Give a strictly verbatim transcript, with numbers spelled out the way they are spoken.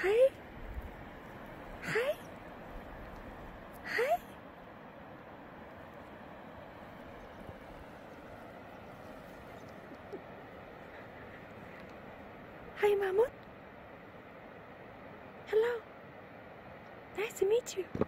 Hi? Hi? Hi? Hi, Marmot. Hello. Nice to meet you.